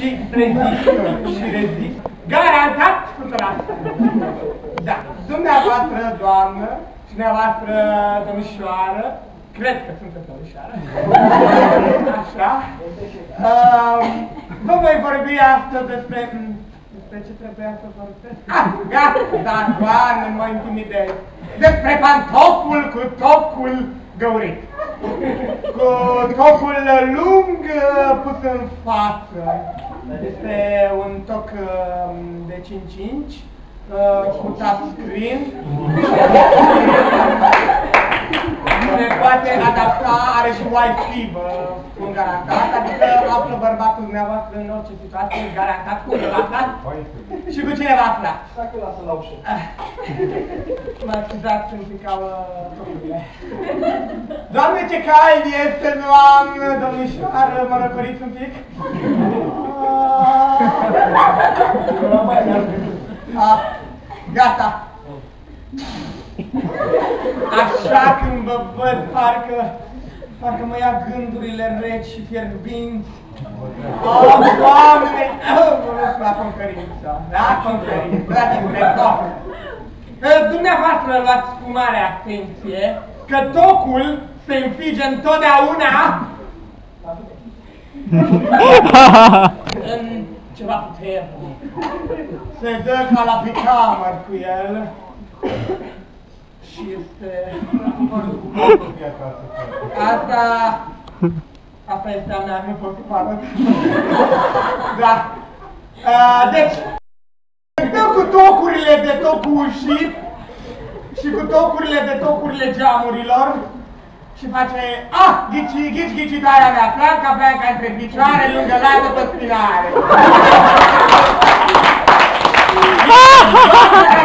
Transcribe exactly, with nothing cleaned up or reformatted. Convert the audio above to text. și ridic, și ridic, garantat cu tractul. Da, dumneavoastră, doamnă, și dumneavoastră, domnișoară, cred că sunt o domnișoară, așa, uh, vă voi vorbi astăzi despre... Despre ce trebuia să vorbesc? Ah, gata, dar doamne, mă intimidez. Despre pantoful cu tocul găurit. Cu tocul lung pus în față. Este un toc de cinci inci cu touchscreen. Se poate adapta, are și Wi-Fi, un garantat, adică află bărbatul dumneavoastră în orice situație, garantat cu cine v-a aflat și cu cine v-a aflat. Dacă lasă la ușă. M-a acuzat când picau tocurile. Doamne, ce cald este, doamnă, domnișoară, mă răcoriți un pic? Gata. Așa când vă văd, parcă, parcă mă ia gândurile reci și fierbinți. O, Doamne! Mă duc la conferință, la conferință, la conferință. Dumneavoastră luați cu mare atenție că tocul se înfige întotdeauna în ceva puternic. Se dă ca la picamăr cu el. Și este... Asta... Asta este a mea, nu pot să pară. Da. Deci... Dăm cu tocurile de tocul ușii și cu tocurile de tocurile geamurilor și face... Ah! Ghici, ghici, ghici, taia mea, planca, planca între picioare, lângă lată, pe spinare.